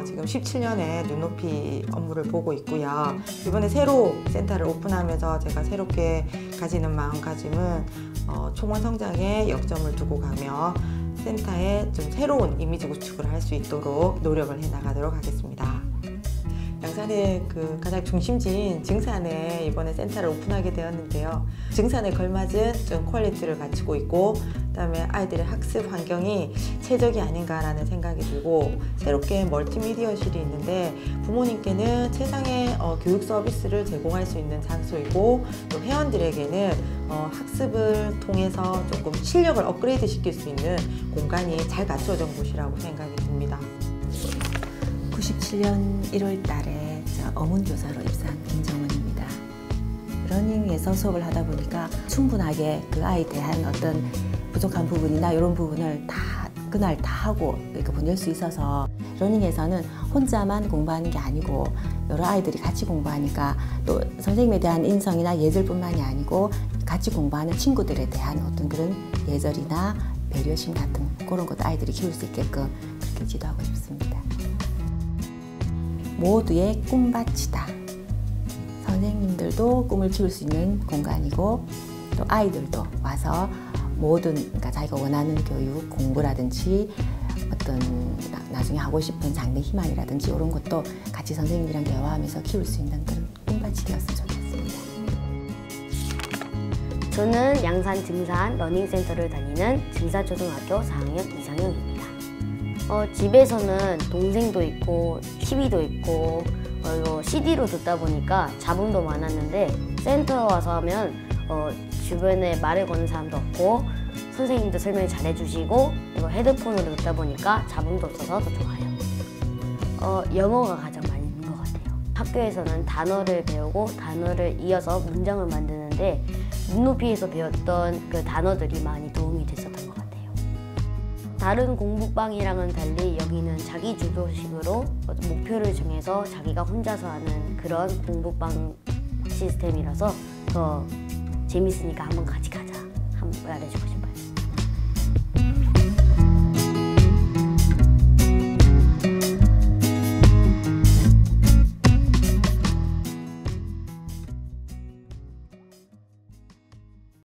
센터에서 지금 17년의 눈높이 업무를 보고 있고요. 이번에 새로 센터를 오픈하면서 제가 새롭게 가지는 마음가짐은 총원 성장에 역점을 두고 가며 센터에 좀 새로운 이미지 구축을 할 수 있도록 노력을 해나가도록 하겠습니다. 양산의 가장 중심지인 증산에 이번에 센터를 오픈하게 되었는데요. 증산에 걸맞은 좀 퀄리티를 갖추고 있고, 그다음에 아이들의 학습 환경이 최적이 아닌가라는 생각이 들고, 새롭게 멀티미디어실이 있는데 부모님께는 최상의 교육 서비스를 제공할 수 있는 장소이고, 또 회원들에게는 학습을 통해서 조금 실력을 업그레이드 시킬 수 있는 공간이 잘 갖춰진 곳이라고 생각이 듭니다. 97년 1월 달에 어문교사로 입사한 김정은입니다. 러닝에서 수업을 하다 보니까 충분하게 그 아이에 대한 어떤 부족한 부분이나 이런 부분을 다 그날 다 하고 이렇게 보낼 수 있어서, 러닝에서는 혼자만 공부하는 게 아니고 여러 아이들이 같이 공부하니까 또 선생님에 대한 인성이나 예절뿐만이 아니고 같이 공부하는 친구들에 대한 어떤 그런 예절이나 배려심 같은 그런 것도 아이들이 키울 수 있게끔 그렇게 지도하고 싶습니다. 모두의 꿈밭이다. 선생님들도 꿈을 키울 수 있는 공간이고, 또 아이들도 와서 모든, 그러니까 자기가 원하는 교육, 공부라든지 어떤 나중에 하고 싶은 장래 희망이라든지 이런 것도 같이 선생님들이랑 대화하면서 키울 수 있는 그런 꿈밭이 되었으면 좋겠습니다. 저는 양산 증산 러닝센터를 다니는 증산초등학교 4학년 이상현입니다. 집에서는 동생도 있고 TV도 있고 CD로 듣다 보니까 잡음도 많았는데, 센터 와서 하면 주변에 말을 거는 사람도 없고 선생님도 설명을 잘 해주시고, 이거 헤드폰으로 듣다 보니까 잡음도 없어서 더 좋아요. 영어가 가장 많이 있는 것 같아요. 학교에서는 단어를 배우고 단어를 이어서 문장을 만드는데, 눈높이에서 배웠던 그 단어들이 많이 도움이 됐었던 것 같아요. 다른 공부방이랑은 달리 여기는 자기 주도식으로 목표를 정해서 자기가 혼자서 하는 그런 공부방 시스템이라서 더 재밌으니까 한번 같이 가자, 한번 말해주고 싶어요.